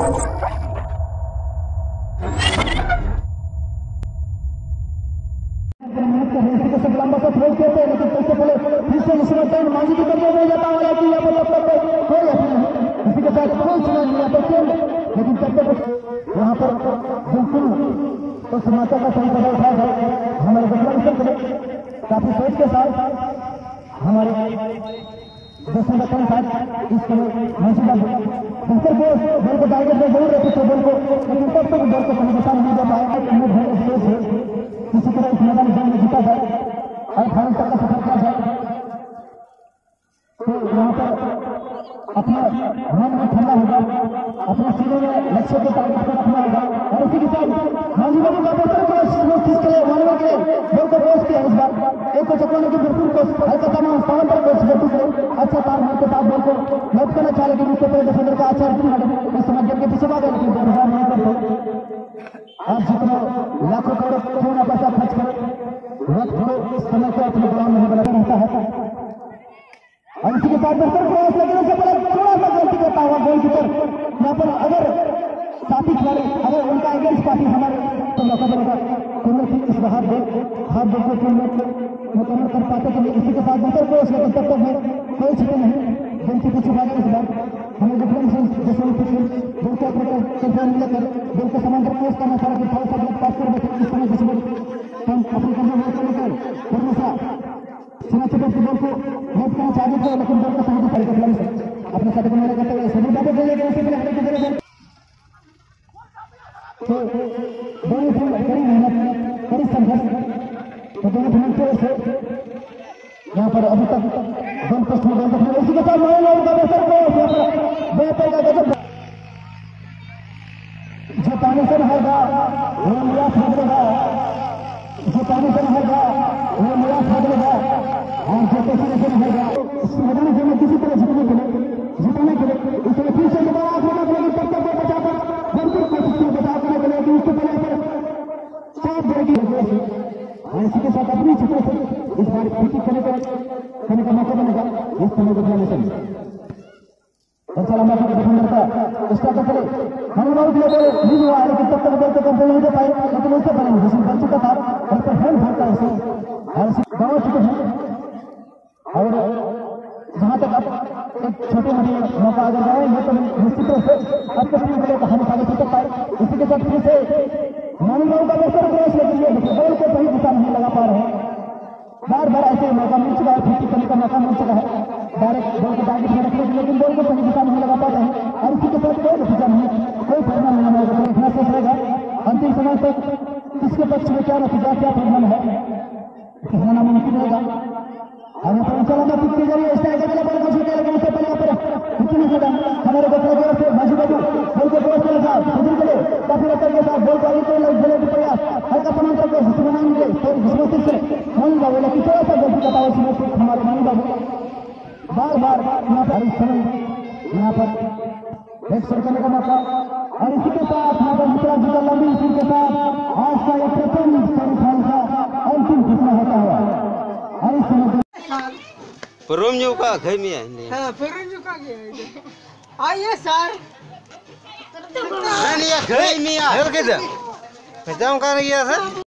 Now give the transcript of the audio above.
जाऊँ कहाँ गया सर।